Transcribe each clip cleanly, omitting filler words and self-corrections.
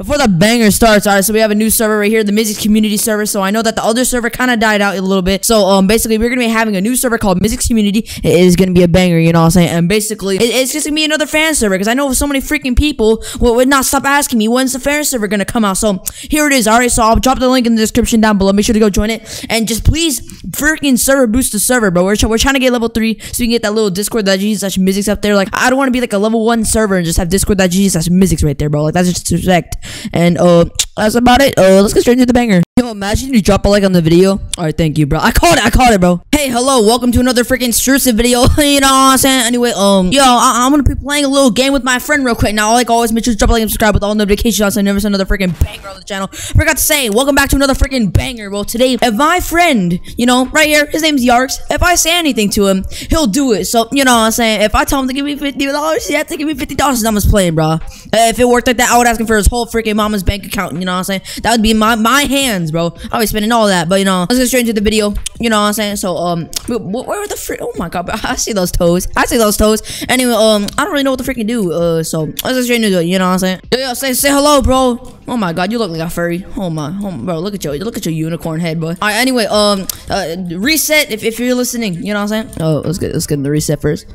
Before the banger starts, alright, so we have a new server right here, the Myzx Community server. So I know that the other server kind of died out a little bit. So, basically, we're going to be having a new server called Myzx Community. It is going to be a banger, you know what I'm saying? And basically, it's just going to be another fan server, because I know so many freaking people would not stop asking me, when's the fan server going to come out? So, here it is, alright, so I'll drop the link in the description down below. Make sure to go join it, and just please freaking server boost the server, bro. We're trying to get level 3, so we can get that little discord.gg/Mizzix up there. Like, I don't want to be like a level 1 server and just have discord.gg/Mizzix right there, bro. Like, that's just disrespect. And that's about it. Let's get straight into the banger. Yo, imagine you drop a like on the video. Alright, thank you, bro. I called it, bro. Hey, hello, welcome to another freaking strucid video. You know what I'm saying? Anyway, yo, I'm gonna be playing a little game with my friend real quick. Now, like always, make sure to drop a like and subscribe with all notifications on, so I never send another freaking banger on the channel. Forgot to say, welcome back to another freaking banger. Well, today, if my friend, you know, right here, his name's Yarikz, if I say anything to him, he'll do it. So, you know what I'm saying? If I tell him to give me $50, he has to give me $50 and I'm just playing, bro. If it worked like that, I would ask him for his whole freaking mama's bank account. You know what I'm saying? That would be my hands, bro. I'll be spending all that. But you know, let's get straight into the video. You know what I'm saying? So where are the freak? Oh my god, bro. I see those toes. Anyway, I don't really know what to freaking do. So let's get straight into it. You know what I'm saying? Yo, say hello, bro. Oh my god, you look like a furry. Oh my, bro. Look at your unicorn head, boy. All right. Anyway, reset if you're listening. You know what I'm saying? Oh, let's get in the reset first.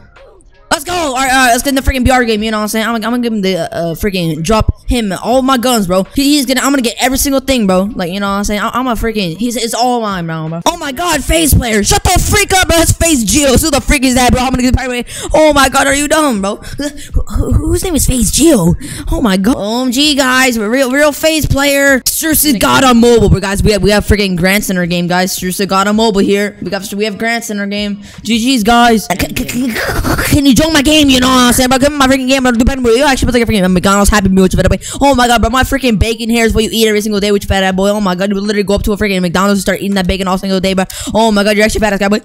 Let's go! Alright, let's get in the freaking BR game, you know what I'm saying? I'm gonna give him the, freaking drop him all my guns, bro. I'm gonna get every single thing, bro. Like, you know what I'm saying? I'm a freaking, it's all mine, bro. Oh my god, FaZe player! Shut the freak up, bro! That's FaZe Geo! Who the freak is that, bro? I'm gonna get primary. Oh my god, are you dumb, bro? Whose name is FaZe Geo? Oh my god. OMG, guys, we're real FaZe player. Strucid got on mobile, but guys, we have freaking Grants in our game, guys. Strucid got on mobile here. We have Grants in our game. GG's, guys. Can you join my game, you know what I'm saying, bro? Give me my freaking game, bro. Do better. You actually put like a freaking McDonald's Happy Meal, which fat boy. Oh my god, bro, my freaking bacon here is what you eat every single day, which fat boy. Oh my god, you would literally go up to a freaking McDonald's and start eating that bacon all single day, bro. Oh my god, you're actually fat ass guy, boy.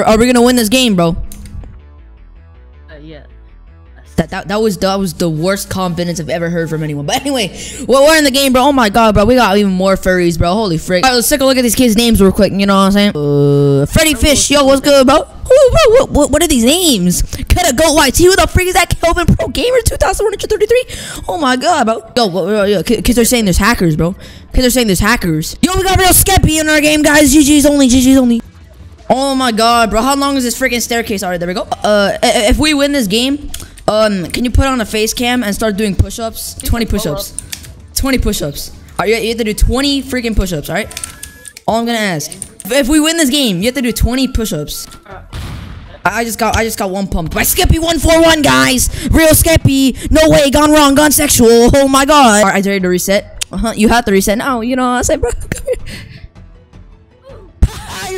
Are we gonna win this game, bro? Yeah. That was the worst confidence I've ever heard from anyone. But anyway, we're in the game, bro. Oh my god, bro. We got even more furries, bro. Holy frick. Alright, let's take a look at these kids' names real quick. You know what I'm saying? Freddy Fish. Yo, what's good, bro? What are these names? Cut a goat white. Who the freak is that? Kelvin Pro Gamer 2133. Oh my god, bro. Yo, kids are saying there's hackers, bro. Kids are saying there's hackers. Yo, we got real Skeppy in our game, guys. GG's only. GG's only. Oh my god, bro. How long is this freaking staircase? Alright, there we go. If we win this game, can you put on a face cam and start doing push-ups? 20 push-ups. 20 push-ups. Alright, you have to do 20 freaking push-ups, alright? All I'm gonna ask. If we win this game, you have to do 20 push-ups. I just got one pump. My Skeppy 141, guys! Real Skeppy! No way, gone wrong, gone sexual. Oh my god. Alright, I dare you to reset. You have to reset now, you know what I said, bro?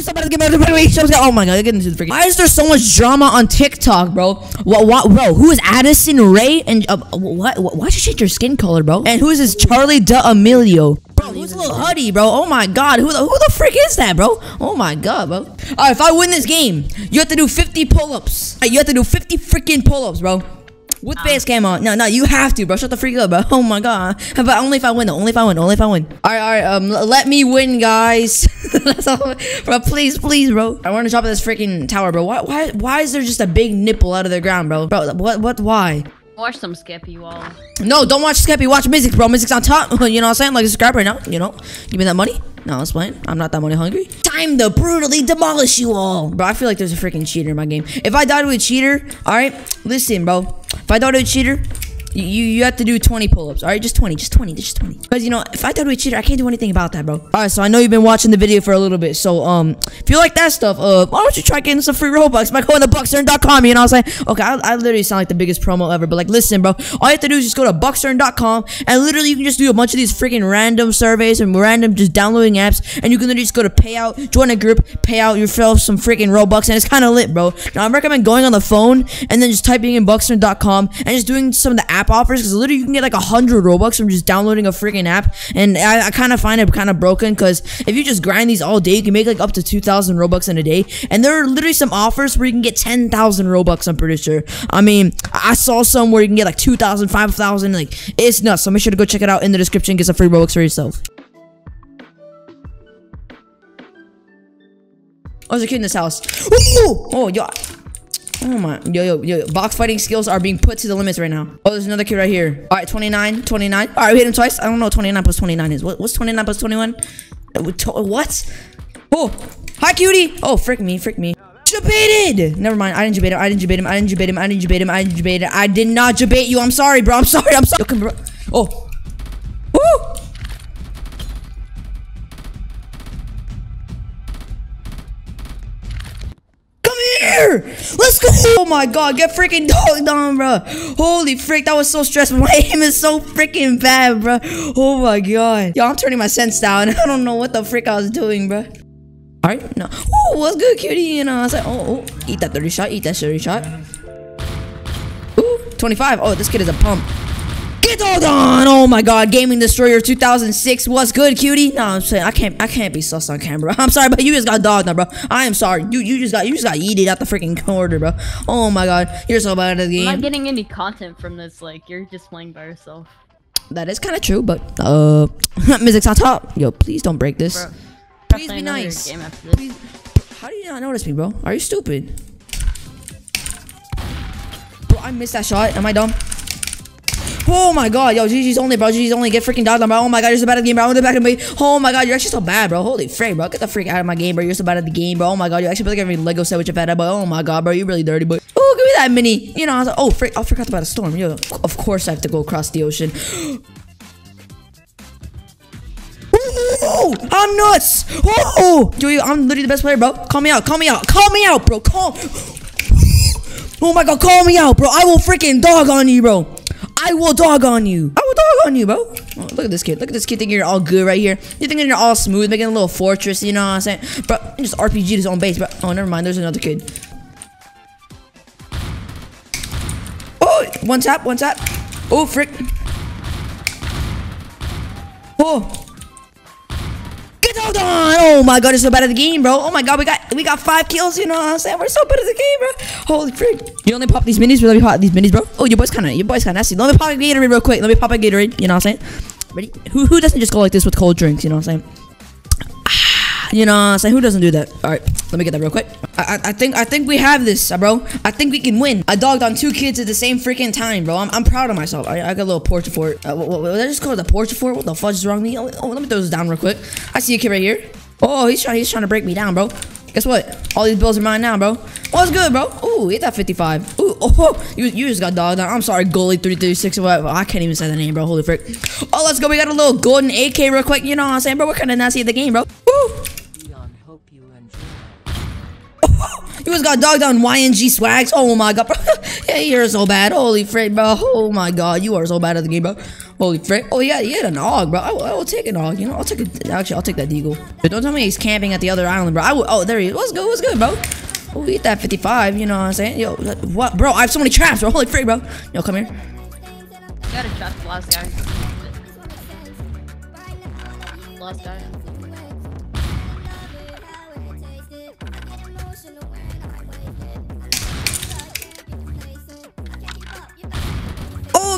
Somebody's getting mad at me. Oh my god, getting into the freaking. Why is there so much drama on TikTok, bro? What, bro? Who is Addison Ray? And what? Why'd you change your skin color, bro? And who is this Charlie D'Amelio? Bro, who's a little huddy, bro? Oh my god, who the frick is that, bro? Oh my god, bro. Alright, if I win this game, you have to do 50 pull-ups. You have to do 50 freaking pull-ups, bro. With face cam on. No, you have to, bro. Shut the freak up, bro. Oh my god. But only if I win, though. Only if I win. Alright. Let me win, guys. That's all. Bro, please, bro. I want to drop this freaking tower, bro. Why is there just a big nipple out of the ground, bro? Bro, what, why? Watch some Skeppy wall. No, don't watch Skeppy. Watch Mizzix, bro. Mizzix on top. You know what I'm saying? Like, subscribe right now. You know? Give me that money. No, let's play. I'm not that money hungry. Time to brutally demolish you all. Bro, I feel like there's a freaking cheater in my game. If I died with a cheater, alright? Listen, bro. If I died with a cheater, you have to do 20 pull-ups. Alright, just 20. Because, you know, if I died with a cheater, I can't do anything about that, bro. Alright, so I know you've been watching the video for a little bit. So, if you like that stuff, why don't you try getting some free Robux by going to buxearn.com, you know what I'm saying? Okay, I literally sound like the biggest promo ever, but, like, listen, bro. All you have to do is just go to buxearn.com, and literally you can just do a bunch of these freaking random surveys and random just downloading apps, and you can literally just go to payout, join a group, pay out yourself some freaking Robux, and it's kind of lit, bro. Now, I recommend going on the phone, and then just typing in buxearn.com, and just doing some of the app offers, because literally you can get like 100 Robux from just downloading a freaking app, and I kind of find it kind of broken, because if you just grind these all day, you can make like up to 2,000 Robux in a day, and there are literally some offers where you can get 10,000 Robux, I'm pretty sure. I mean, I saw some where you can get like 2,000, 5,000, like, it's nuts, so make sure to go check it out in the description, get some free Robux for yourself. Oh, there's a kid in this house. Ooh! Oh, yo. Oh my. Yo. Box fighting skills are being put to the limits right now. Oh, there's another kid right here. All right, 29. 29. All right, we hit him twice. I don't know what 29 plus 29 is. What's 29 plus 21? What? Oh, hi, cutie. Oh, frick me. Debated. Never mind. I didn't debate him. I did not debate you. I'm sorry, bro. I'm sorry. Yo, come, bro. Oh. Woo. Let's go. Oh my god, get freaking dogged on, bro. Holy frick, that was so stressful. My aim is so freaking bad, bro. Oh my god. Yo, I'm turning my sense down. I don't know what the frick I was doing, bro. Alright, no. Oh, what's good, cutie? You know, I was like, oh, eat that 30 shot, eat that 30 shot. Ooh, 25. Oh, this kid is a pump. Get dogged on! Oh my god, Gaming Destroyer 2006. What's good, cutie? No, I'm saying I can't be sus on camera. I'm sorry, but you just got dogged on, bro. I am sorry. You just got yeeted out the freaking corner, bro. Oh my god, you're so bad at the game. I'm not getting any content from this. Like, you're just playing by yourself. That is kind of true, but Mizzix on top. Yo, please don't break this. Bro, please be nice. Game after this. Please. How do you not notice me, bro? Are you stupid? Bro, I missed that shot. Am I dumb? Oh my god, yo, GG's only, bro. GG's only. Get freaking dogged on, bro. Oh my god, you're so bad at the game, bro. I want to back at me. Oh my god, you're actually so bad, bro. Holy frick, bro. Get the freak out of my game, bro. You're so bad at the game, bro. Oh my god, you actually play like every Lego set with your fat ass, but oh my god, bro. You're really dirty, but oh, give me that mini. You know, I was like, oh, frick. I forgot about a storm. Yo, of course I have to go across the ocean. Oh, I'm nuts. Oh, yo, I'm literally the best player, bro. Call me out, bro. Oh my god, call me out, bro. I will freaking dog on you, bro. I will dog on you, bro. Oh, look at this kid. Look at this kid thinking you're all good right here. You're thinking you're all smooth, making a little fortress, you know what I'm saying? Bro, just RPG'd his own base, bro. Oh, never mind. There's another kid. Oh, one tap. Oh, frick. Oh. Get out on. Oh, my God. It's so bad at the game, bro. Oh, my God. We got 5 kills, you know what I'm saying? We're so bad at the game, bro. Holy frick. You only pop these minis? Let me pop these minis, bro. Oh, your boy's kind of nasty. Let me pop a Gatorade real quick. Let me pop a Gatorade. You know what I'm saying? Ready? Who doesn't just go like this with cold drinks? You know what I'm saying? Ah, you know what I'm saying? Who doesn't do that? All right. Let me get that real quick. I think we have this, bro. I think we can win. I dogged on 2 kids at the same freaking time, bro. I'm proud of myself. I got a little portrait for it. What was I just called a portrait for it? What the fudge is wrong with me? Oh, let me throw this down real quick. I see a kid right here. Oh, he's trying to break me down, bro. Guess what? All these bills are mine now, bro. What's good, bro? Ooh, hit that 55. Ooh, oh, you just got dogged on. I'm sorry, goalie 336 or whatever. I can't even say the name, bro. Holy frick. Oh, let's go. We got a little golden AK real quick. You know what I'm saying, bro? We're kind of nasty at the game, bro. Woo! Oh, you just got dogged on YNG swags. Oh my god, bro. Yeah, you're so bad. Holy frick, bro. Oh my god, you are so bad at the game, bro. Holy frick. Oh, yeah, you had an AUG, bro. I will take an AUG, you know. Actually, I'll take that deagle. But don't tell me he's camping at the other island, bro. Oh, there he is. What's good, bro? Oh, we hit that 55, you know what I'm saying? Yo, what? Bro, I have so many traps, bro. Holy frick, bro. Yo, come here. You gotta trap the last guy. Last guy.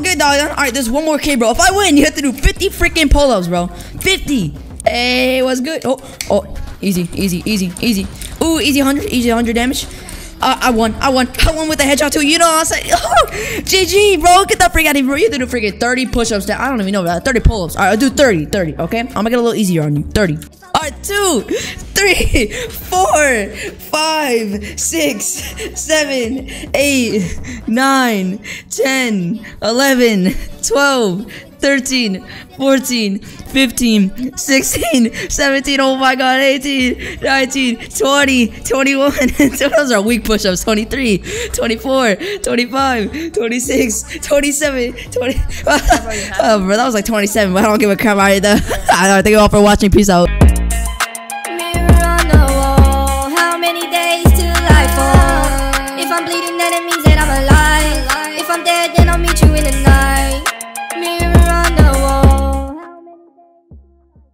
Get dogged on. All right, there's 1 more K, bro. If I win, you have to do 50 freaking pull-ups, bro. 50. Hey, what's good? Oh, easy. Ooh, easy 100 damage. I won with the headshot too. You know what I'm saying? Oh, GG, bro. Get that freak out of here, bro. You have to do freaking 30 push-ups. Now. I don't even know that. 30 pull-ups. All right, I'll do 30. Okay, I'm gonna get a little easier on you. 30. All right, 2, 3, 4, 5, 6, 7, 8, 9, 10, 11, 12, 13, 14, 15, 16, 17, oh my god, 18, 19, 20, 21, those are weak push-ups, 23, 24, 25, 26, 27, 20, oh, bro, that was like 27, but I don't give a crap out of that. Alright, thank you all for watching, peace out. Mirror on the wall, how many days till I fall? If I'm bleeding, then it means